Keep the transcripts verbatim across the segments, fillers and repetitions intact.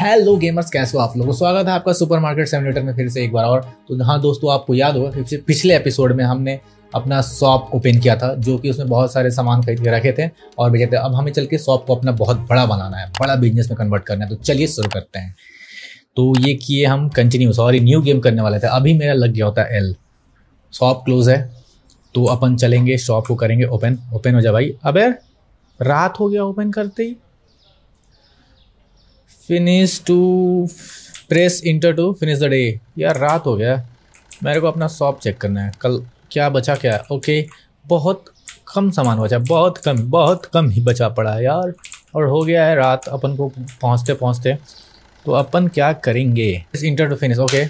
Hello gamers, कैसे हो आप लोगों को। स्वागत है आपका सुपर मार्केट सिमुलेटर में फिर से एक बार और। तो हाँ दोस्तों, आपको याद होगा पिछले एपिसोड में हमने अपना शॉप ओपन किया था, जो कि उसमें बहुत सारे सामान खरीद के रखे थे और बेचे थे। अब हमें चल के शॉप को अपना बहुत बड़ा बनाना है, बड़ा बिजनेस में कन्वर्ट करना है। तो चलिए शुरू करते हैं। तो ये किए हम कंटिन्यू, सॉरी न्यू गेम करने वाले थे। अभी मेरा लग गया होता है एल। शॉप क्लोज है तो अपन चलेंगे शॉप को करेंगे ओपन। ओपन हो जा भाई, अबे रात हो गया ओपन करते ही। Finish to press enter to finish the day. यार रात हो गया, मेरे को अपना शॉप चेक करना है। कल क्या बचा क्या है? ओके, बहुत कम सामान बचा, बहुत कम बहुत कम ही बचा पड़ा है यार, और हो गया है रात अपन को पहुँचते पहुँचते। तो अपन क्या करेंगे? Press enter to finish. Okay,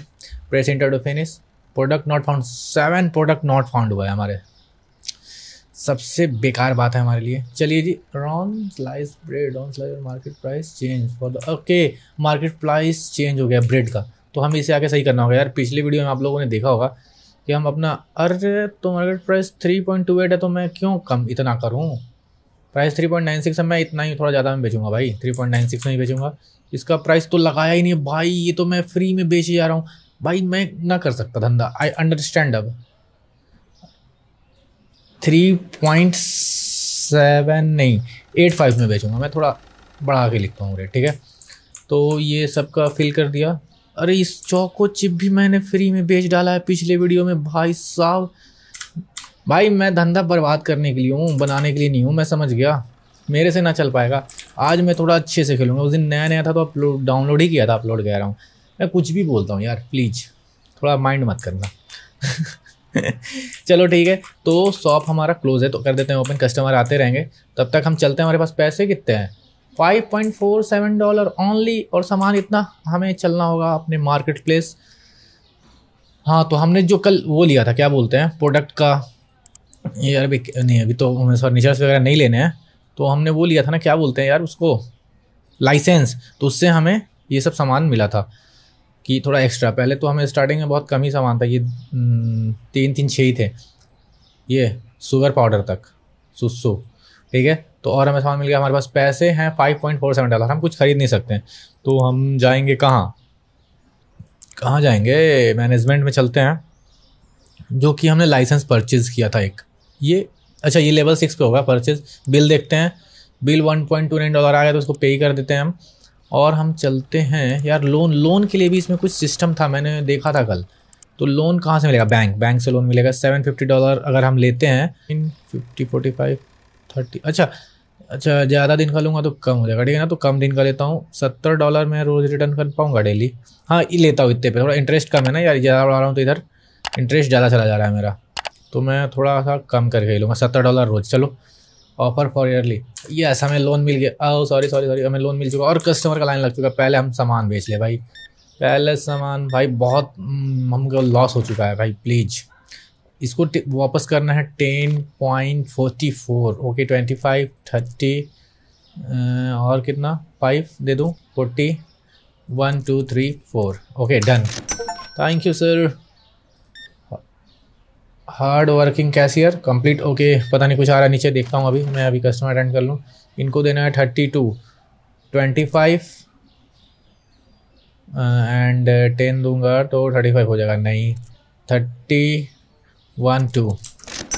press enter to finish. Product not found, seven product not found हुआ है हमारे। सबसे बेकार बात है हमारे लिए। चलिए जी, Ron slice bread, Ron slice market price change for the. Okay, market price change हो गया ब्रेड का, तो हमें इसे आके सही करना होगा। यार पिछली वीडियो में आप लोगों ने देखा होगा कि हम अपना, अरे तो market price three point two eight है तो मैं क्यों कम इतना करूँ। Price three point nine six है, मैं इतना ही थोड़ा ज़्यादा में बेचूंगा भाई, थ्री पॉइंट नाइन सिक्स में ही बेचूंगा। इसका प्राइस तो लगाया ही नहीं भाई, ये तो मैं फ्री में बेच ही जा रहा हूँ भाई, मैं ना कर सकता धंधा। I understand. अब थ्री पॉइंट सेवन नहीं एट फाइव में बेचूंगा मैं, थोड़ा बढ़ा के लिखता हूँ रेट, ठीक है। तो ये सबका फिल कर दिया। अरे इस चौको चिप भी मैंने फ्री में बेच डाला है पिछले वीडियो में भाई साहब। भाई मैं धंधा बर्बाद करने के लिए हूँ, बनाने के लिए नहीं हूँ। मैं समझ गया मेरे से ना चल पाएगा। आज मैं थोड़ा अच्छे से खेलूँगा। उस दिन नया नया था तो अपलोड डाउनलोड ही किया था, अपलोड कह रहा हूँ। मैं कुछ भी बोलता हूँ यार, प्लीज़ थोड़ा माइंड मत करना। चलो ठीक है, तो शॉप हमारा क्लोज है तो कर देते हैं ओपन। कस्टमर आते रहेंगे तब तक हम चलते हैं। हमारे पास पैसे कितने हैं? Five point four seven dollar only, और सामान इतना हमें चलना होगा अपने मार्केट प्लेस। हाँ, तो हमने जो कल वो लिया था, क्या बोलते हैं प्रोडक्ट का, यार अभी नहीं, अभी तो हमें सॉरी निशर्स वगैरह नहीं लेने हैं। तो हमने वो लिया था ना, क्या बोलते हैं यार उसको, लाइसेंस। तो उससे हमें ये सब सामान मिला था कि थोड़ा एक्स्ट्रा। पहले तो हमें स्टार्टिंग में बहुत कम ही सामान था, ये तीन तीन छः ही थे, ये शुगर पाउडर तक सुसु, ठीक है। तो और हमें सामान मिल गया। हमारे पास पैसे हैं five point four seven dollar, हम कुछ खरीद नहीं सकते हैं। तो हम जाएंगे कहाँ, कहाँ जाएंगे? मैनेजमेंट में चलते हैं, जो कि हमने लाइसेंस परचेज़ किया था एक। ये अच्छा, ये लेवल सिक्स पे होगा परचेज़। बिल देखते हैं, bill one point two nine dollar आ गया तो उसको पे ही कर देते हैं हम। और हम चलते हैं यार लोन, लोन के लिए भी इसमें कुछ सिस्टम था, मैंने देखा था कल। तो लोन कहाँ से मिलेगा? बैंक, बैंक से लोन मिलेगा। सेवन फिफ्टी डॉलर अगर हम लेते हैं इन फिफ्टी फोर्टी फाइव थर्टी। अच्छा अच्छा ज़्यादा दिन का लूँगा तो कम हो जाएगा, ठीक है ना। तो कम दिन का लेता हूँ। सत्तर डॉलर मैं रोज़ रिटर्न कर पाऊँगा डेली? हाँ लेता हूँ इतने पे। थोड़ा इंटरेस्ट कम है ना यार, ज़्यादा बढ़ा रहा हूँ तो इधर इंटरेस्ट ज़्यादा चला जा रहा है मेरा, तो मैं थोड़ा सा कम करके लूँगा। सत्तर डॉलर रोज़। चलो, ऑफर फॉर ईयरली। यस, हमें लोन मिल गया। ओ सॉरी सॉरी सॉरी हमें लोन मिल चुका और कस्टमर का लाइन लग चुका। पहले हम सामान बेच ले भाई, पहले सामान भाई बहुत हमको लॉस हो चुका है भाई, प्लीज़ इसको वापस करना है। Ten point forty four, okay, twenty five thirty और कितना, फाइव दे दूँ, forty, one two three four, okay done. Thank you sir, hard working cashier complete. Okay, पता नहीं कुछ आ रहा है नीचे, देखता हूँ अभी। मैं अभी कस्टमर अटेंड कर लूँ। इनको देना है thirty two twenty five, and ten दूंगा तो थर्टी फाइव हो जाएगा, नहीं थर्टी वन टू।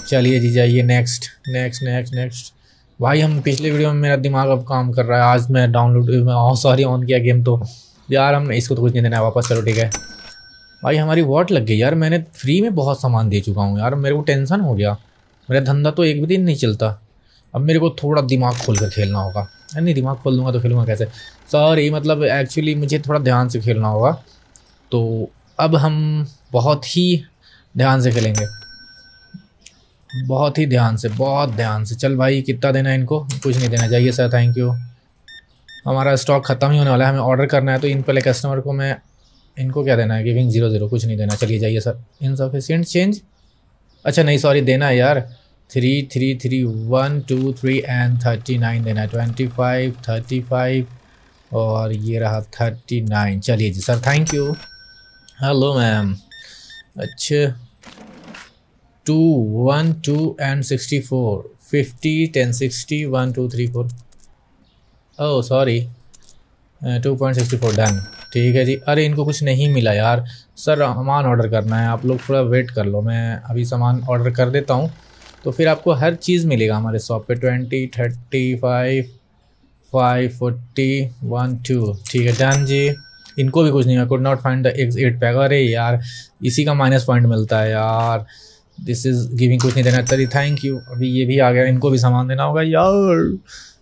चलिए जी, जाइए नेक्स्ट नेक्स्ट नेक्स्ट नेक्स्ट। भाई हम पिछले वीडियो में, मेरा दिमाग अब काम कर रहा है। आज मैं डाउनलोड सॉरी ऑन किया गेम तो यार, हमने इसको तो कुछ नहीं देना है, वापस करो, ठीक है। भाई हमारी वॉट लग गई यार, मैंने फ्री में बहुत सामान दे चुका हूँ यार, मेरे को टेंशन हो गया। मेरा धंधा तो एक भी दिन नहीं चलता। अब मेरे को थोड़ा दिमाग खोल कर खेलना होगा। नहीं, दिमाग खोल दूँगा तो खेलूँगा कैसे? सॉरी, मतलब एक्चुअली मुझे थोड़ा ध्यान से खेलना होगा। तो अब हम बहुत ही ध्यान से खेलेंगे, बहुत ही ध्यान से, बहुत ध्यान से। चल भाई, कितना देना है इनको? कुछ नहीं देना चाहिए सर, थैंक यू। हमारा स्टॉक ख़त्म ही होने वाला है, हमें ऑर्डर करना है। तो इन पहले कस्टमर को मैं, इनको क्या देना है? गिविंग जीरो जीरो, कुछ नहीं देना। चलिए जाइए सर। इनसफिशिएंट चेंज, अच्छा नहीं सॉरी, देना है यार three three three one two three and thirty nine देना है, ट्वेंटी फाइव थर्टी फाइव और ये रहा थर्टी नाइन। चलिए जी sir, thank you. Hello ma'am, अच्छे two one two and sixty four, fifty ten sixty one two three four. Oh sorry, two point six four done. ठीक है जी। अरे इनको कुछ नहीं मिला यार। सर सामान ऑर्डर करना है, आप लोग थोड़ा वेट कर लो, मैं अभी सामान ऑर्डर कर देता हूँ। तो फिर आपको हर चीज़ मिलेगा हमारे शॉप पे। Twenty thirty five five forty one two. ठीक है डन जी। इनको भी कुछ नहीं है। Could not find the eggs at pack. अरे यार इसी का माइनस पॉइंट मिलता है यार। दिस इज़ गिविंग कुछ नहीं देना तरी। Thank you. अभी ये भी आ गया, इनको भी सामान देना होगा यार।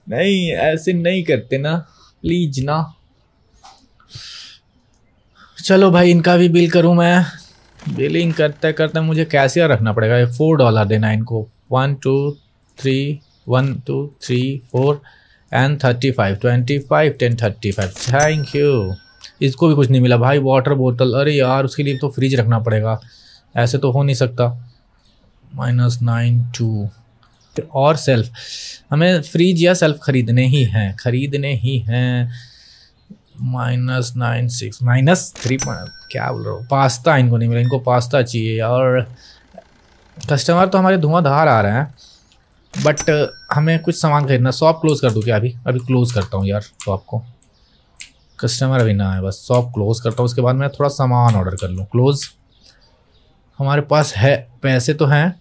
नहीं ऐसे नहीं करते ना, प्लीज ना। चलो भाई इनका भी बिल करूं मैं। बिलिंग करते करते मुझे कैशियर रखना पड़ेगा। ये फोर डॉलर देना है इनको। One two three one two three four and thirty five twenty five ten thirty five. Thank you. इसको भी कुछ नहीं मिला भाई। वाटर बोतल, अरे यार उसके लिए तो फ्रिज रखना पड़ेगा, ऐसे तो हो नहीं सकता। माइनस नाइन टू और सेल्फ, हमें फ्रिज या सेल्फ खरीदने ही हैं, खरीदने ही हैं। Minus nine six minus three क्या बोल रहा हूँ। पास्ता इनको नहीं मिला, इनको पास्ता चाहिए। और कस्टमर तो हमारे धुआंधार आ रहे हैं, बट हमें कुछ सामान खरीदना। शॉप क्लोज़ कर दूँ क्या? अभी अभी क्लोज़ करता हूँ यार शॉप को, कस्टमर अभी ना है। बस शॉप क्लोज़ करता हूँ, उसके बाद मैं थोड़ा सामान ऑर्डर कर लूँ। क्लोज़। हमारे पास है, पैसे तो हैं।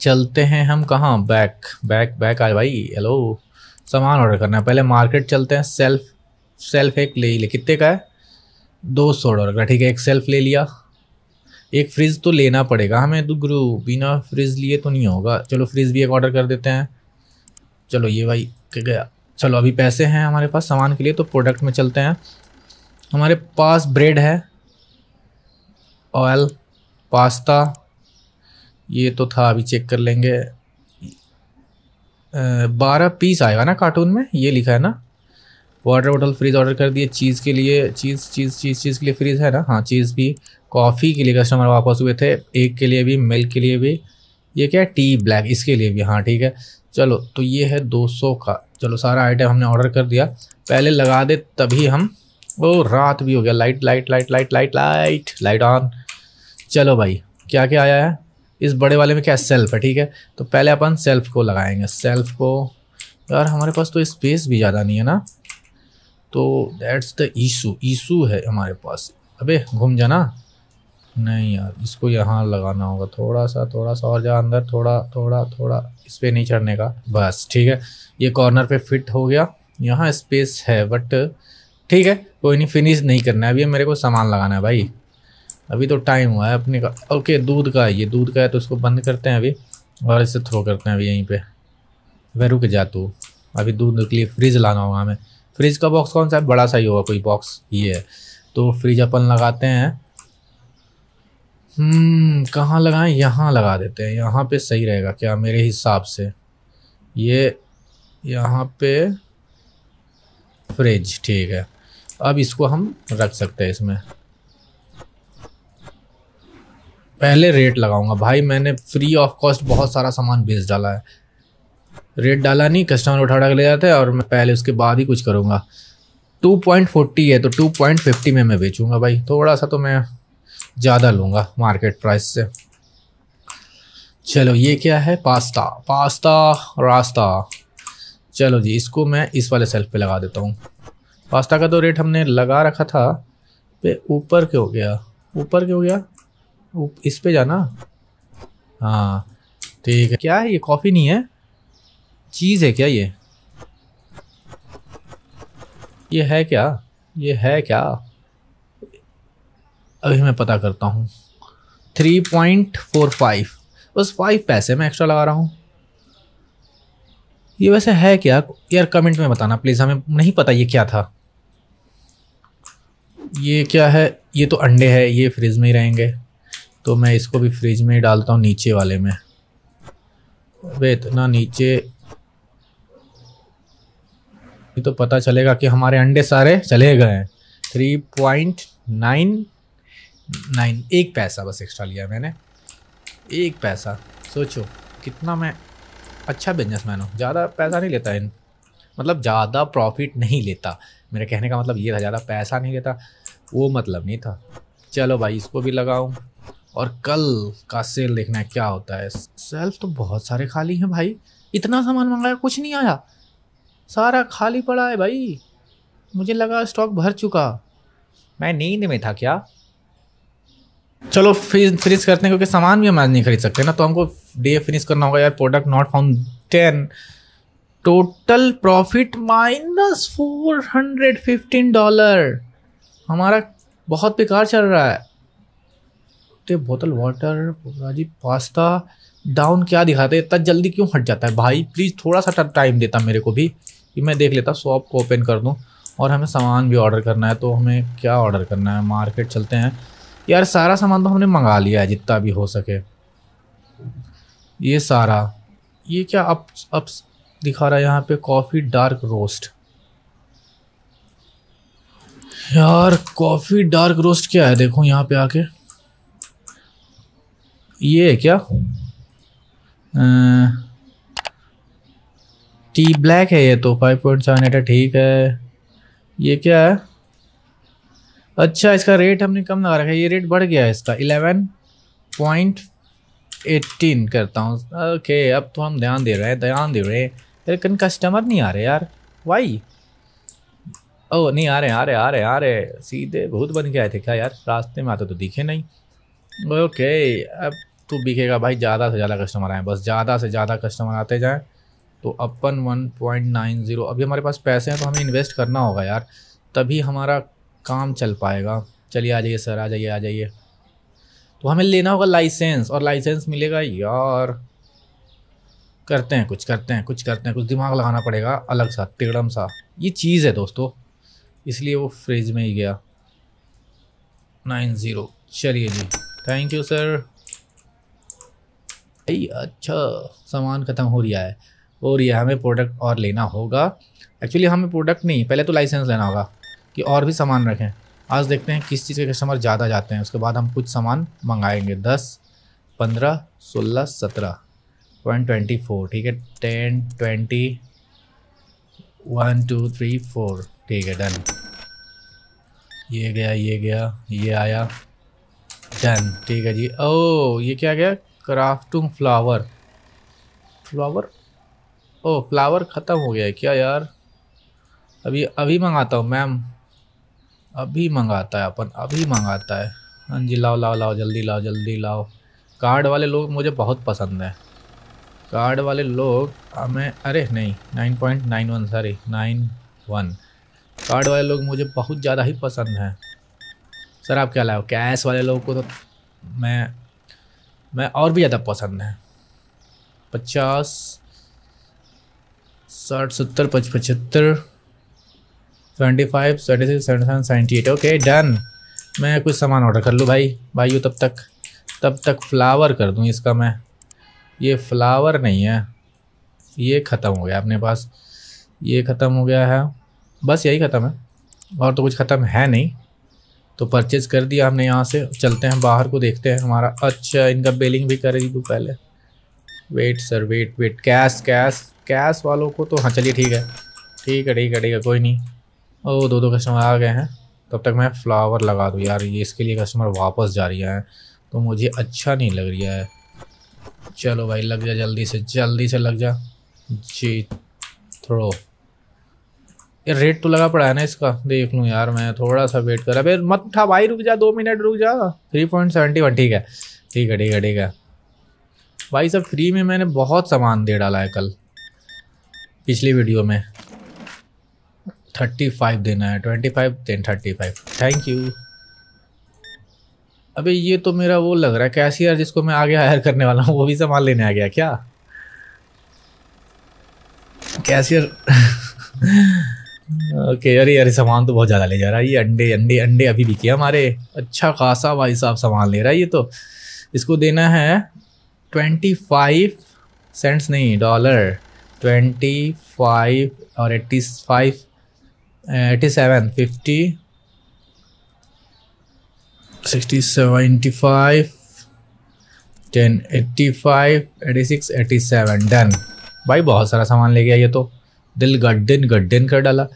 चलते हैं हम कहाँ? बैक बैक बैक आए भाई। हेलो, सामान ऑर्डर करना है। पहले मार्केट चलते हैं। सेल्फ सेल्फ एक ले ले कितने का है? दो सौ डॉलर का। ठीक है, एक सेल्फ ले लिया। एक फ्रिज तो लेना पड़ेगा हमें तो गुरु, बिना फ्रिज लिए तो नहीं होगा। चलो फ्रिज भी एक ऑर्डर कर देते हैं। चलो ये भाई गया। चलो अभी पैसे हैं हमारे पास सामान के लिए, तो प्रोडक्ट में चलते हैं। हमारे पास ब्रेड है, ऑयल, पास्ता, ये तो था, अभी चेक कर लेंगे। बारह पीस आएगा ना कार्टून में, ये लिखा है ना। वाटर बॉटल, फ्रीज ऑर्डर कर दिए। चीज़ के लिए चीज़ चीज़ चीज़ चीज़ के लिए फ्रीज है ना, हाँ। चीज़ भी, कॉफ़ी के लिए कस्टमर वापस हुए थे, एक के लिए भी, मिल्क के लिए भी। ये क्या है? टी ब्लैक, इसके लिए भी, हाँ ठीक है। चलो तो ये है दो सौ का। चलो सारा आइटम हमने ऑर्डर कर दिया। पहले लगा दे तभी हम, ओ रात भी हो गया। Light light light light light light light on. चलो भाई क्या क्या आया है इस बड़े वाले में? क्या सेल्फ है? ठीक है, तो पहले अपन सेल्फ को लगाएंगे। सेल्फ को यार हमारे पास तो स्पेस भी ज़्यादा नहीं है ना, तो दैट्स द इशू। इशू है हमारे पास। अबे घूम जाना नहीं यार, इसको यहाँ लगाना होगा। थोड़ा सा थोड़ा सा और जा अंदर, थोड़ा थोड़ा थोड़ा। इस पर नहीं चढ़ने का, बस ठीक है। ये कॉर्नर पे फिट हो गया। यहाँ स्पेस है बट ठीक है, कोई नहीं, फिनिश नहीं करना है अभी, मेरे को सामान लगाना है भाई। अभी तो टाइम हुआ है अपने का। ओके, दूध का है, ये दूध का है, तो इसको बंद करते हैं अभी और इसे थ्रो करते हैं अभी यहीं पे। वह रुक जा तू, अभी दूध के लिए फ्रिज लाना होगा हमें। फ्रिज का बॉक्स कौन सा है? बड़ा सा ही होगा कोई बॉक्स। ये है, तो फ्रिज अपन लगाते हैं। हम्म कहाँ लगाएं? यहाँ लगा देते हैं, यहाँ पे सही रहेगा क्या मेरे हिसाब से? ये यहाँ पे फ्रिज, ठीक है। अब इसको हम रख सकते हैं इसमें। पहले रेट लगाऊंगा भाई, मैंने फ्री ऑफ कॉस्ट बहुत सारा सामान बेच डाला है। रेट डाला नहीं, कस्टमर उठा उठा के ले जाते हैं, और मैं पहले उसके बाद ही कुछ करूंगा। टू पॉइंट फोर्टी है, तो टू पॉइंट फिफ्टी में मैं बेचूंगा भाई। थोड़ा सा तो मैं ज़्यादा लूंगा मार्केट प्राइस से। चलो ये क्या है? पास्ता, पास्ता रास्ता। चलो जी, इसको मैं इस वाले सेल्फ पे लगा देता हूँ। पास्ता का तो रेट हमने लगा रखा था पे। ऊपर क्या हो गया? ऊपर क्या हो गया? इस पे जाना, हाँ ठीक है। क्या है ये? कॉफ़ी नहीं है, चीज़ है क्या ये? ये है क्या? ये है क्या? अभी मैं पता करता हूँ। थ्री पॉइंट फोर फाइव, बस फाइव पैसे मैं एक्स्ट्रा लगा रहा हूँ। ये वैसे है क्या यार? कमेंट में बताना प्लीज़, हमें नहीं पता ये क्या था। ये क्या है? ये तो अंडे है, ये फ्रिज में ही रहेंगे, तो मैं इसको भी फ्रिज में ही डालता हूँ, नीचे वाले में। अबे इतना नीचे, ये तो पता चलेगा कि हमारे अंडे सारे चले गए हैं। थ्री पॉइंट नाइन नाइन एक पैसा बस एक्स्ट्रा लिया मैंने, एक पैसा। सोचो कितना मैं अच्छा बिजनेसमैन हूँ। ज़्यादा पैसा नहीं लेता इन, मतलब ज़्यादा प्रॉफिट नहीं लेता। मेरे कहने का मतलब ये था, ज़्यादा पैसा नहीं लेता, वो मतलब नहीं था। चलो भाई इसको भी लगाऊँ, और कल का सेल देखना है क्या होता है। सेल्फ तो बहुत सारे खाली हैं भाई, इतना सामान मंगाया कुछ नहीं आया, सारा खाली पड़ा है भाई। मुझे लगा स्टॉक भर चुका। मैं नींद में था क्या? चलो फिर फिनिश करते हैं, क्योंकि सामान भी हम आज नहीं खरीद सकते ना, तो हमको डे फिनिश करना होगा यार। Product not found ten, total profit minus four hundred fifteen dollar. हमारा बहुत बेकार चल रहा है। तो बोतल वाटर, पोराजी पास्ता डाउन क्या दिखाते, इतना जल्दी क्यों हट जाता है भाई? प्लीज़ थोड़ा सा टाइम देता मेरे को भी कि मैं देख लेता, शॉप को ओपन कर दूँ। और हमें सामान भी ऑर्डर करना है, तो हमें क्या ऑर्डर करना है? मार्केट चलते हैं यार। सारा सामान तो हमने मंगा लिया है जितना भी हो सके। ये सारा, ये क्या अप अप दिखा रहा है यहाँ पे? Coffee dark roast. यार कॉफ़ी डार्क रोस्ट क्या है? देखो यहाँ पे आके, ये है क्या? आ, टी ब्लैक है ये तो, फाइव पॉइंट सेवन एट है, ठीक है। ये क्या है? अच्छा, इसका रेट हमने कम लगा रखा है, ये रेट बढ़ गया है इसका, इलेवन पॉइंट एटीन करता हूँ। ओके, अब तो हम ध्यान दे रहे हैं, ध्यान दे रहे हैं, लेकिन कस्टमर नहीं आ रहे यार। वाई? ओ नहीं आ रहे, आ रहे आ रहे आ रहे सीधे भूत बन के आए थे क्या यार? रास्ते में आते तो दिखे नहीं। ओके, अब तो बिकेगा भाई। ज़्यादा से ज़्यादा कस्टमर आए, बस ज़्यादा से ज़्यादा कस्टमर आते जाएँ तो अपन वन पॉइंट नाइन ज़ीरो। अभी हमारे पास पैसे हैं तो हमें इन्वेस्ट करना होगा यार, तभी हमारा काम चल पाएगा। चलिए आ जाइए सर, आ जाइए आ जाइए। तो हमें लेना होगा लाइसेंस, और लाइसेंस मिलेगा यार। करते हैं कुछ, करते हैं कुछ, करते हैं कुछ, दिमाग लगाना पड़ेगा अलग सा, तिगड़म सा। ये चीज़ है दोस्तों, इसलिए वो फ्रिज में ही गया। नाइन ज़ीरो, चलिए जी, थैंक यू सर। भाई अच्छा, सामान ख़त्म हो रहा है और ये हमें प्रोडक्ट और लेना होगा। एक्चुअली हमें प्रोडक्ट नहीं, पहले तो लाइसेंस लेना होगा कि और भी सामान रखें। आज देखते हैं किस चीज़ के कस्टमर ज़्यादा जाते हैं, उसके बाद हम कुछ सामान मंगाएंगे। दस, पंद्रह, सोलह, सत्रह, वन ट्वेंटी फोर ठीक है, ten, twenty, one two three four ठीक है, डन। ये गया, ये गया, ये आया, डन ठीक है जी। ओ ये क्या गया? Crafting flower, flower oh flower ख़त्म हो गया है क्या यार? अभी अभी मंगाता हूँ मैम, अभी मंगाता है अपन, अभी मंगाता है। हाँ जी, लाओ लाओ लाओ, जल्दी लाओ जल्दी लाओ। कार्ड वाले लोग मुझे बहुत पसंद है, कार्ड वाले लोग हमें, अरे नहीं nine point nine one, sorry nine one, card वाले लोग मुझे बहुत ज़्यादा ही पसंद हैं। सर आप क्या लाओ? कैश वाले लोग को तो मैं मैं और भी ज़्यादा पसंद है। पचास, साठ, सत्तर, पचहत्तर, seventy five, seventy six, seventy seven, seventy eight. Okay done, मैं कुछ सामान ऑर्डर कर लूँ भाई भाई तब तक तब तक फ्लावर कर दूँ इसका मैं। ये फ्लावर नहीं है, ये ख़त्म हो गया अपने पास, ये ख़त्म हो गया है, बस यही ख़त्म है और तो कुछ ख़त्म है नहीं। तो परचेज़ कर दिया हमने यहाँ से, चलते हैं बाहर को, देखते हैं हमारा। अच्छा, इनका बिलिंग भी कर दूँ पहले। Wait sir, wait wait, cash cash cash वालों को तो, हाँ चलिए ठीक है ठीक है ठीक है ठीक है, कोई नहीं। ओ दो दो कस्टमर आ गए हैं, तब तक मैं फ्लावर लगा दूँ यार। ये इसके लिए कस्टमर वापस जा रही है तो मुझे अच्छा नहीं लग रहा है। चलो भाई लग जा, जल्दी से जल्दी से लग जा जी। थोड़ो ये रेट तो लगा पड़ा है ना इसका, देख लूँ यार मैं, थोड़ा सा वेट कर। अबे मत उठा भाई, रुक जा, दो मिनट रुक जा। थ्री पॉइंट सेवेंटी वन ठीक है ठीक है ठीक है ठीक है। भाई सब फ्री में मैंने बहुत सामान दे डाला है कल, पिछली वीडियो में। थर्टी फाइव देना है, twenty five then thirty five thank you. अबे ये तो मेरा वो लग रहा है कैशियर, जिसको मैं आगे हायर करने वाला हूँ, वो भी सामान लेने आ गया क्या? Cashier okay. अरे अरे सामान तो बहुत ज़्यादा ले जा रहा है ये। अंडे अंडे अंडे अभी बिके हमारे, अच्छा खासा भाई साहब सामान ले रहा है ये तो। इसको देना है ट्वेंटी फाइव सेंट्स नहीं डॉलर, ट्वेंटी फाइव और eighty five, eighty seven, fifty, sixty, seventy five, ten, eighty five, eighty six, eighty seven done. भाई बहुत सारा सामान ले गया ये तो, दिल गड्ढिन गड्ढिन कर डाला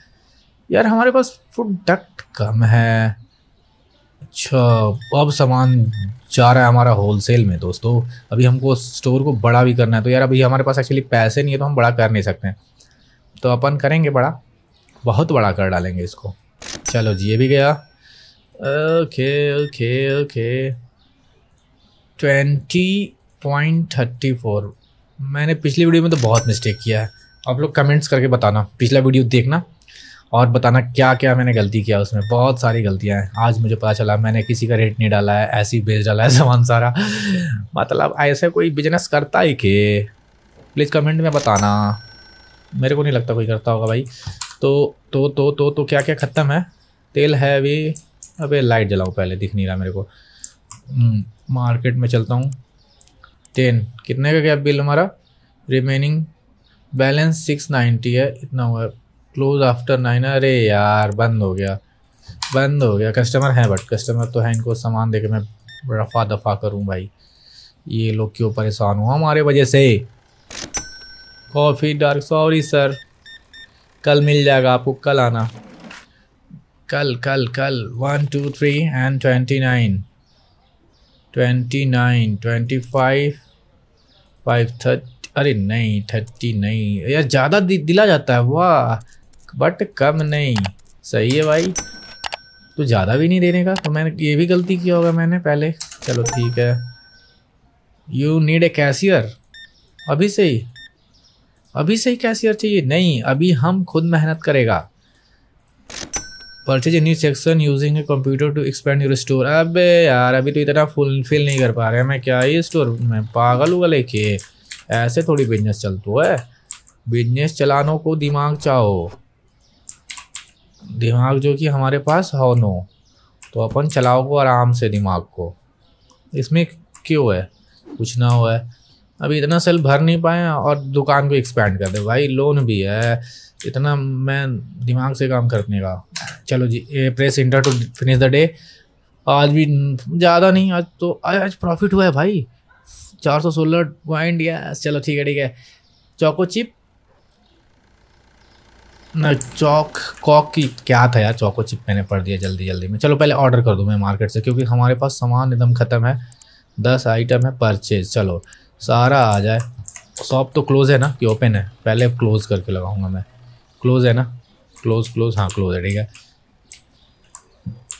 यार। हमारे पास प्रोडक्ट कम है। अच्छा, अब सामान जा रहा है हमारा होलसेल में दोस्तों। अभी हमको स्टोर को बड़ा भी करना है, तो यार अभी हमारे पास एक्चुअली पैसे नहीं है, तो हम बड़ा कर नहीं सकते हैं। तो अपन करेंगे बड़ा, बहुत बड़ा कर डालेंगे इसको। चलो जी ये भी गया। Okay okay okay twenty point thirty four. मैंने पिछली वीडियो में तो बहुत मिस्टेक किया है, आप लोग कमेंट्स करके बताना, पिछला वीडियो देखना और बताना क्या क्या मैंने गलती किया उसमें। बहुत सारी गलतियां हैं, आज मुझे पता चला। मैंने किसी का रेट नहीं डाला है, ऐसे ही बेच डाला है सामान सारा। मतलब ऐसे कोई बिजनेस करता है कि प्लीज़ कमेंट में बताना। मेरे को नहीं लगता कोई करता होगा भाई। तो तो तो तो तो क्या क्या ख़त्म है? तेल है अभी। अबे लाइट जलाऊँ पहले, दिख नहीं रहा मेरे को। मार्केट में चलता हूँ। टेन कितने का क्या बिल हमारा? रिमेनिंग बैलेंस सिक्स नाइन्टी है, इतना हुआ। Close after nine. अरे यार बंद हो गया, बंद हो गया। कस्टमर है बट कस्टमर तो है, इनको सामान देके मैं रफ़ा दफ़ा करूँ भाई। ये लोग क्यों परेशान हुआ हमारे वजह से। कॉफ़ी डार्क, सॉरी सर, कल मिल जाएगा आपको, कल आना। कल कल कल one two three and twenty nine twenty nine, twenty five five thirty. अरे नहीं थर्टी नहीं यार, ज़्यादा दिला जाता है वाह, बट कम नहीं। सही है भाई, तो ज़्यादा भी नहीं देने का। तो मैंने ये भी गलती किया होगा मैंने पहले। चलो ठीक है। You need a cashier. अभी से ही अभी से ही कैशियर चाहिए? नहीं, अभी हम खुद मेहनत करेगा। Purchase a new section using a computer to expand your store. अबे यार अभी तो इतना फुलफिल नहीं कर पा रहे हैं। मैं क्या ये स्टोर में पागल हुआ लेके, ऐसे थोड़ी बिजनेस चलता है। बिजनेस चलाने को दिमाग चाहो, दिमाग जो कि हमारे पास हो नो, तो अपन चलाओ को आराम से दिमाग को। इसमें क्यों है, कुछ ना हुआ है। अभी इतना सेल भर नहीं पाए और दुकान को एक्सपेंड कर दे भाई। लोन भी है, इतना मैं दिमाग से काम करने का। चलो जी, a press enter to finish the day. आज भी ज़्यादा नहीं, आज तो आज प्रॉफिट हुआ है भाई, चार सौ सोलह पॉइंट। यस चलो ठीक है ठीक है। चौको चिप ना, चौक कॉक की क्या था यार, चौको चिप मैंने पढ़ दिया जल्दी जल्दी में। चलो पहले ऑर्डर कर दूँ मैं मार्केट से, क्योंकि हमारे पास सामान एकदम ख़त्म है। दस आइटम है परचेज, चलो सारा आ जाए। शॉप तो क्लोज़ है ना कि ओपन है? पहले क्लोज़ करके लगाऊंगा मैं। क्लोज़ है ना? क्लोज़ क्लोज़, हाँ क्लोज़ है, ठीक है।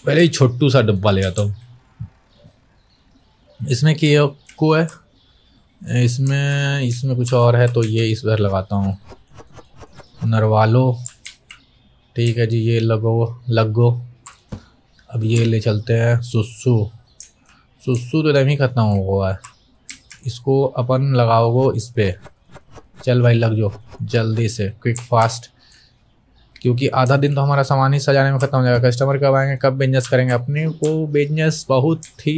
पहले ही छोटू सा डब्बा ले आता हूँ। इसमें कि आपको है, इसमें इसमें कुछ और है, तो ये इस बार लगाता हूँ। नरवालो, ठीक है जी। ये लगो लगो। अब ये ले चलते हैं। सुसु सुसु तो नहीं खत्म हुआ है, इसको अपन लगाओगे इस पे। चल भाई लग जाओ जल्दी से, क्विक फास्ट, क्योंकि आधा दिन तो हमारा सामान ही सजाने में ख़त्म हो जाएगा। कस्टमर कब आएंगे, कब बिजनेस करेंगे अपने को? बिजनेस बहुत ही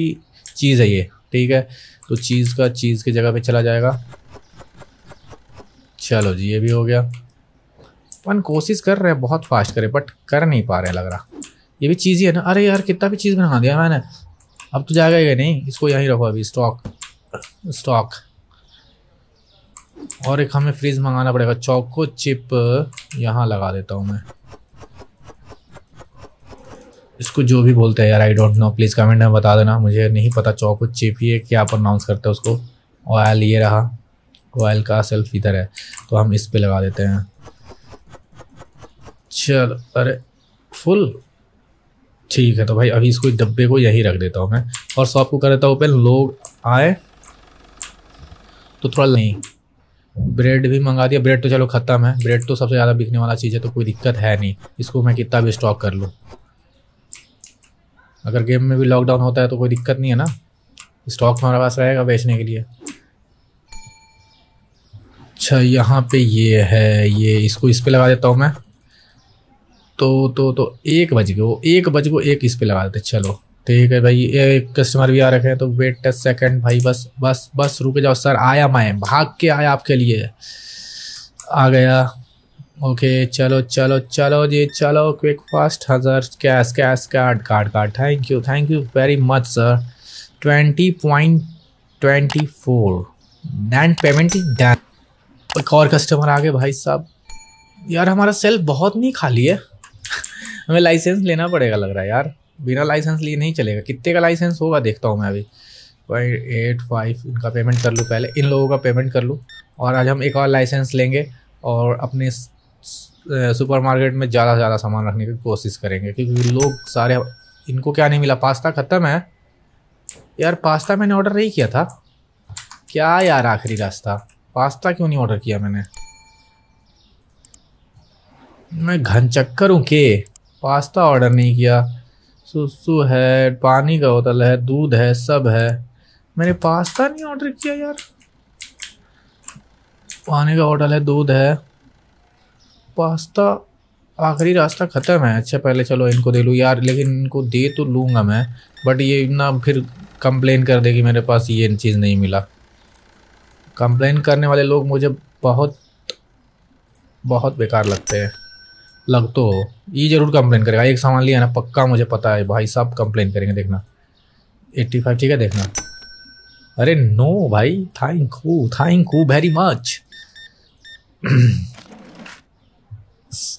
चीज़ है ये, ठीक है। तो चीज़ का चीज़ की जगह पे चला जाएगा। चलो जी ये भी हो गया। अपन कोशिश कर रहे हैं बहुत फास्ट करें, बट कर नहीं पा रहे लग रहा। ये भी चीज़ ही है ना। अरे यार कितना भी चीज़ बना दिया मैंने, अब तो जाएगा ही नहीं। इसको यहीं रखो अभी, स्टॉक स्टॉक। और एक हमें फ्रिज मंगाना पड़ेगा। चौको चिप यहाँ लगा देता हूँ मैं। इसको जो भी बोलते हैं यार, I don't know, please comment में बता देना, मुझे नहीं पता। चौको चिप ये क्या प्रोनाउंस करते हैं उसको। ऑयल ये रहा, ऑयल का सेल्फ इधर है, तो हम इस पे लगा देते हैं। चल अरे फुल, ठीक है। तो भाई अभी इसको डब्बे को यहीं रख देता हूँ मैं और शॉप को कर देता हूँ ओपन। लोग आए तो थोड़ा। नहीं ब्रेड भी मंगा दिया। ब्रेड तो चलो ख़त्म है, ब्रेड तो सबसे ज़्यादा बिकने वाला चीज़ है, तो कोई दिक्कत है नहीं। इसको मैं कितना भी स्टॉक कर लूँ, अगर गेम में भी लॉकडाउन होता है तो कोई दिक्कत नहीं है ना, स्टॉक हमारे पास रहेगा बेचने के लिए। अच्छा यहाँ पे ये है, ये इसको इस पर लगा देता हूँ मैं। तो तो तो एक बज गो एक बज गो एक इस पर लगा देते। चलो ठीक है भाई। एक कस्टमर भी आ रखे हैं, तो वेट अ सेकंड भाई, बस बस बस रुक जाओ सर। आया मैं, भाग के आया आपके लिए, आ गया। ओके चलो चलो चलो जी चलो, क्विक फास्ट। हज़ार cash cash card card card. Thank you thank you very much sir. Twenty point twenty four done payment is done. एक और कस्टमर आ गए भाई साहब। यार हमारा सेल बहुत नहीं खाली है, हमें लाइसेंस लेना पड़ेगा लग रहा है यार। बिना लाइसेंस लिए नहीं चलेगा। कितने का लाइसेंस होगा देखता हूँ मैं अभी। Point eight five. इनका पेमेंट कर लूँ पहले, इन लोगों का पेमेंट कर लूँ, और आज हम एक और लाइसेंस लेंगे और अपने सुपर मार्केट में ज़्यादा से ज़्यादा सामान रखने की कोशिश करेंगे, क्योंकि लोग सारे, इनको क्या नहीं मिला, पास्ता ख़त्म है यार। पास्ता मैंने ऑर्डर नहीं किया था क्या यार, आखिरी रास्ता, पास्ता क्यों नहीं ऑर्डर किया मैंने? मैं घन चक्कर हूँ के पास्ता ऑर्डर नहीं किया। सुसु है, पानी का बोतल है, दूध है, सब है, मैंने पास्ता नहीं ऑर्डर किया यार। पानी का बोतल है, दूध है, पास्ता आखिरी रास्ता ख़त्म है। अच्छा पहले चलो इनको दे लूँ यार, लेकिन इनको दे तो लूँगा मैं, बट ये ना फिर कंप्लेन कर दे कि मेरे पास ये चीज़ नहीं मिला। कंप्लेन करने वाले लोग मुझे बहुत बहुत बेकार लगते हैं, लग तो हो। ये ज़रूर कंप्लेन करेगा, एक सामान लिया ना पक्का, मुझे पता है भाई साहब कंप्लेन करेंगे, देखना। पचासी ठीक है, देखना। अरे नो भाई, thank you thank you very much.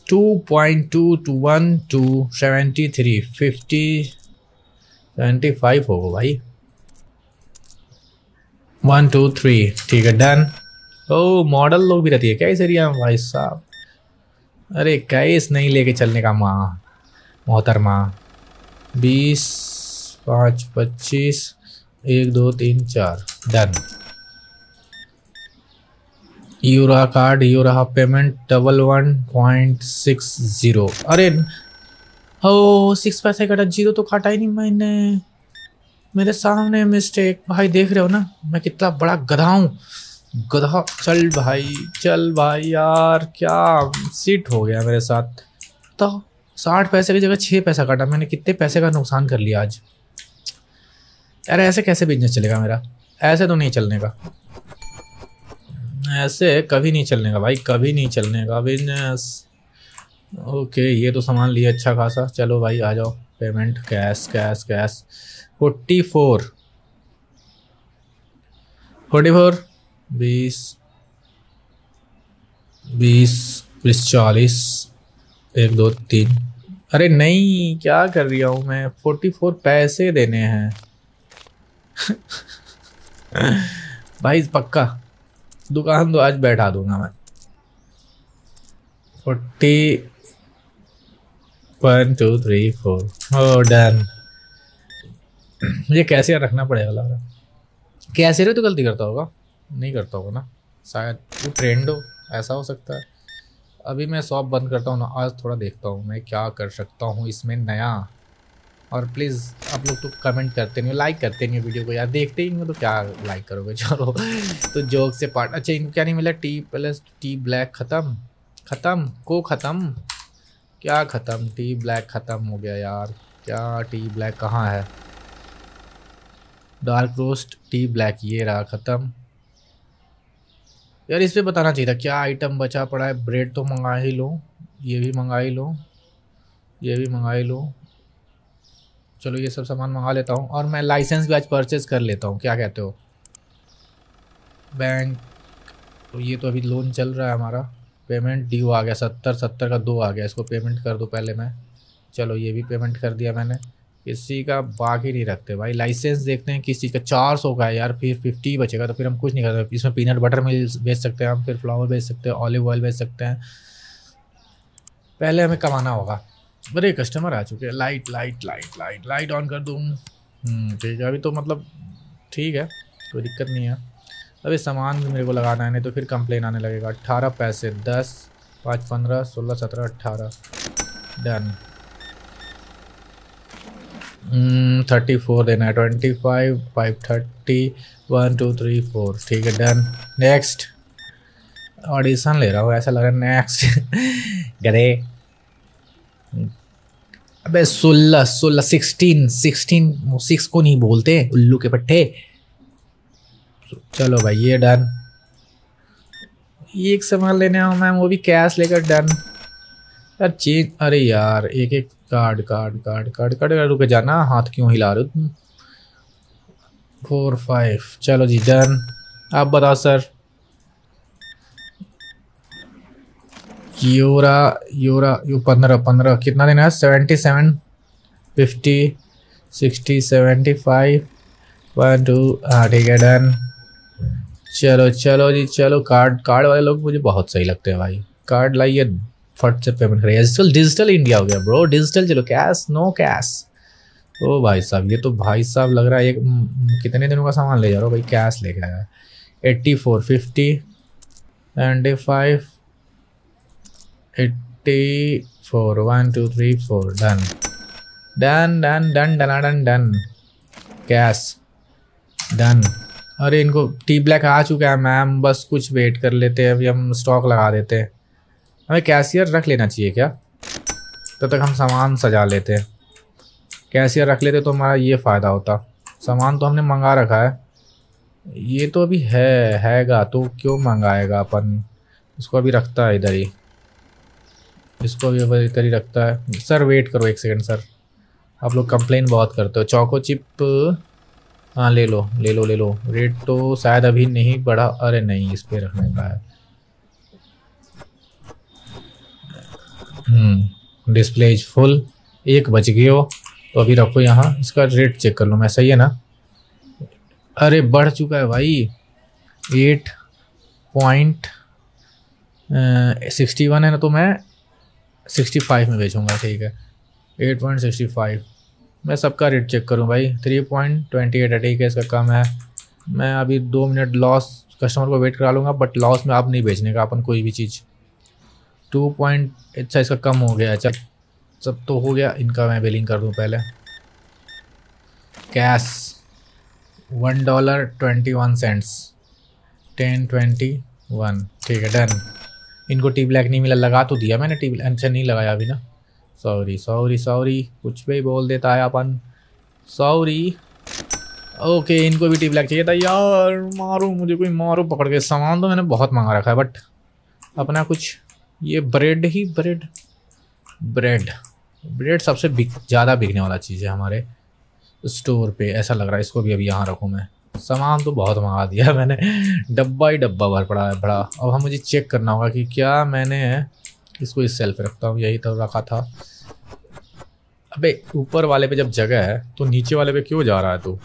Two point two two one two seventy three fifty seventy five होगा भाई। वन टू थ्री ठीक है, डन। ओ मॉडल लोग भी रहती है कैश एरिया में भाई साहब। अरे कैश नहीं लेके चलने का माँ मोहतरमा। बीस पाँच पच्चीस एक दो तीन चार, डन। यू रहा कार्ड, यू रहा payment, double one point six zero. अरे ओ सिक्स पैसे कटा, जीरो तो काटा ही नहीं मैंने, मेरे सामने मिस्टेक। भाई देख रहे हो ना मैं कितना बड़ा गधा हूँ, गधा। चल भाई चल भाई यार, क्या सीट हो गया मेरे साथ। तो साठ पैसे की जगह छः पैसा काटा मैंने, कितने पैसे का नुकसान कर लिया आज यार। ऐसे कैसे बिजनेस चलेगा मेरा, ऐसे तो नहीं चलने का, ऐसे कभी नहीं चलने का भाई, कभी नहीं चलने का बिजनेस। ओके ये तो सामान लिया अच्छा खासा, चलो भाई आ जाओ। Payment cash cash cash. Forty four forty four, बीस बीस बीस चालीस, एक दो तीन। अरे नहीं क्या कर रही हूँ मैं, फोर्टी फोर पैसे देने हैं। भाई पक्का दुकान तो आज बैठा दूंगा मैं। Forty one two three four, ओ डन। मुझे कैसे रखना पड़ेगा लग रहा, कैसे रे तो गलती करता होगा, नहीं करता होगा ना शायद, वो ट्रेंड हो, ऐसा हो सकता है। अभी मैं शॉप बंद करता हूँ ना आज, थोड़ा देखता हूँ मैं क्या कर सकता हूँ इसमें नया। और प्लीज़ आप लोग तो कमेंट करते नहीं हो, लाइक करते नहीं हो वीडियो को यार, देखते ही नहीं हो तो क्या लाइक करोगे। चलो तो जोक से पार्ट। अच्छा इनको क्या नहीं मिला, टी प्लस टी ब्लैक ख़त्म ख़त्म को ख़त्म क्या ख़त्म, टी ब्लैक ख़त्म हो गया यार। क्या टी ब्लैक कहाँ है, डार्क रोस्ट टी ब्लैक ये रहा, ख़त्म यार। इस पर बताना चाहिए था क्या आइटम बचा पड़ा है। ब्रेड तो मंगा ही लो, ये भी मंगा ही लो, ये भी मंगा ही लो। चलो ये सब सामान मंगा लेता हूँ, और मैं लाइसेंस भी आज परचेज़ कर लेता हूँ, क्या कहते हो। बैंक तो ये तो अभी लोन चल रहा है हमारा। पेमेंट ड्यू आ गया सत्तर, सत्तर का दो आ गया, इसको पेमेंट कर दो पहले मैं। चलो ये भी पेमेंट कर दिया मैंने। किसी का बाकी नहीं रखते भाई। लाइसेंस देखते हैं किस चीज़ का, चार सौ का है यार, फिर फिफ्टी बचेगा तो फिर हम कुछ नहीं कर सकते। इसमें पीनट बटर मिल बेच सकते हैं हम, फिर फ्लावर बेच सकते हैं, ऑलिव ऑयल बेच सकते हैं। पहले हमें कमाना होगा। अरे कस्टमर आ चुके हैं। Light light light light light on कर दूँ, ठीक है। अभी तो मतलब ठीक है, कोई दिक्कत नहीं है। अभी सामान भी मेरे को लगाना है, नहीं तो फिर कंप्लेन आने लगेगा। अट्ठारह पैसे, दस पाँच पंद्रह सोलह सत्रह अट्ठारह, डन। थर्टी फोर देना है, twenty five five thirty one two three four ठीक है, डन। नेक्स्ट ऑडिशन ले रहा हूँ ऐसा लग रहा है, नेक्स्ट। गरे अबे सोलह सोलह सिक्सटीन सिक्सटीन सिक्स को नहीं बोलते उल्लू के पट्टे। चलो भाई ये डन। एक सामान लेने आओ मैम, वो भी कैश लेकर, डन। यार चेंज, अरे यार एक एक card card card card card रुके जाना, हाथ क्यों हिला रहे हो तुम। फोर फाइव, चलो जी डन। आप बताओ सर। योरा योरा यू पंद्रह पंद्रह कितना देना है, seventy seven fifty sixty seventy five one two, हाँ ठीक है डन। चलो चलो जी चलो। कार्ड कार्ड वाले लोग मुझे बहुत सही लगते हैं भाई। कार्ड लाइए फट से पेमेंट करेगा। आजकल डिजिटल इंडिया हो गया ब्रो, डिजिटल चलो, कैश नो कैश। ओ भाई साहब ये तो भाई साहब लग रहा है एक कितने दिनों का सामान ले जा रहा हो भाई। कैश ले गया है eighty four fifty and five eighty four one two three four done done done done done done done cash done. अरे इनको टी ब्लैक आ चुका है मैम, बस कुछ वेट कर लेते हैं, अभी हम स्टॉक लगा देते हैं। हमें कैशियर रख लेना चाहिए क्या? तब तक हम सामान सजा लेते हैं। कैशियर रख लेते तो हमारा ये फ़ायदा होता, सामान तो हमने मंगा रखा है, ये तो अभी है हैगा तो क्यों मंगाएगा अपन। इसको अभी रखता है इधर ही, इसको अभी इधर ही रखता है। सर वेट करो एक सेकेंड सर, आप लोग कंप्लेन बहुत करते हो। चौको चिप हाँ ले लो ले लो ले लो, रेट तो शायद अभी नहीं बढ़ा। अरे नहीं इस पे रखने का है। डिस्प्ले इज फुल, एक बच गई हो तो अभी रखो यहाँ। इसका रेट चेक कर लो मैं, सही है ना? अरे बढ़ चुका है भाई, एट पॉइंट सिक्सटी वन है ना, तो मैं सिक्सटी फाइव में बेचूँगा। ठीक है एट पॉइंट सिक्सटी फाइव मैं सबका रेट चेक करूं भाई। थ्री पॉइंट ट्वेंटी एट है, ठीक है इसका कम है। मैं अभी दो मिनट लॉस कस्टमर को वेट करा लूँगा, बट लॉस में आप नहीं बेचने का अपन कोई भी चीज़। टू पॉइंट अच्छा इसका कम हो गया, अच्छा सब तो हो गया। इनका मैं बिलिंग कर दूं पहले। Cash one dollar twenty one cents ten twenty one ठीक है डन। इनको टी ब्लैक नहीं मिला, लगा तो दिया मैंने टी ब्लैक, अच्छा नहीं लगाया अभी ना। सॉरी सॉरी सॉरी कुछ भी बोल देता है अपन, सॉरी। ओके इनको भी टी ब्लैक चाहिए था यार, मारो मुझे कोई मारो पकड़ के। सामान तो मैंने बहुत मंगा रखा है बट अपना कुछ ये ब्रेड ही ब्रेड ब्रेड ब्रेड सबसे बिक ज़्यादा बिकने वाला चीज़ है हमारे स्टोर पे, ऐसा लग रहा है। इसको भी अभी यहाँ रखूँ मैं। सामान तो बहुत मंगा दिया मैंने, डब्बा ही डब्बा भर पड़ा है बड़ा। अब हम मुझे चेक करना होगा कि क्या मैंने इसको इस सेल पे रखता हूँ, यही तो रखा था। अबे ऊपर वाले पे जब जगह है तो नीचे वाले पे क्यों जा रहा है तू?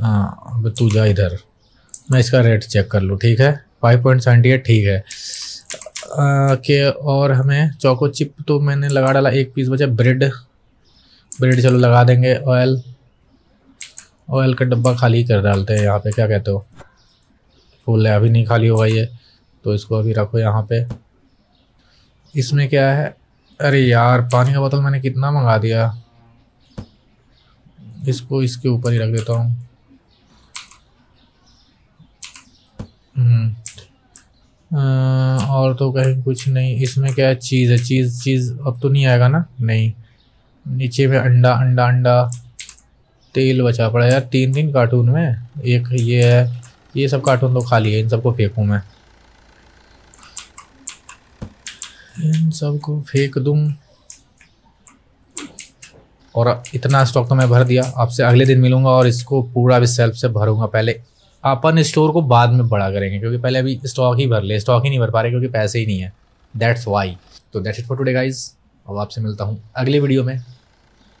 हाँ अब तू जा इधर, मैं इसका रेट चेक कर लूँ। ठीक है फाइव पॉइंट सेवेंटी एट ठीक है के। और हमें चौको चिप तो मैंने लगा डाला, एक पीस बचा। ब्रेड ब्रेड चलो लगा देंगे। ऑयल ऑयल का डब्बा खाली कर डालते हैं यहाँ पे, क्या कहते हो? फुल है अभी, नहीं खाली होगा ये, तो इसको अभी रखो यहाँ पे। इसमें क्या है? अरे यार पानी का बोतल मैंने कितना मंगा दिया। इसको इसके ऊपर ही रख देता हूँ। और तो कहीं कुछ नहीं। इसमें क्या है? चीज़ है, चीज़ चीज़ अब तो नहीं आएगा ना? नहीं। नीचे में अंडा अंडा अंडा तेल बचा पड़ा यार, तीन तीन कार्टून में। एक ये है, ये सब कार्टून तो खाली है, इन सबको फेंकूँ मैं, इन सबको फेंक दूँ। और इतना स्टॉक तो मैं भर दिया, आपसे अगले दिन मिलूँगा और इसको पूरा भी सेल्फ से भरूँगा। पहले अपन स्टोर को बाद में बड़ा करेंगे, क्योंकि पहले अभी स्टॉक ही भर ले। स्टॉक ही नहीं भर पा रहे क्योंकि पैसे ही नहीं है, दैट्स वाई। तो that's it for today guys, अब आपसे मिलता हूँ अगले वीडियो में।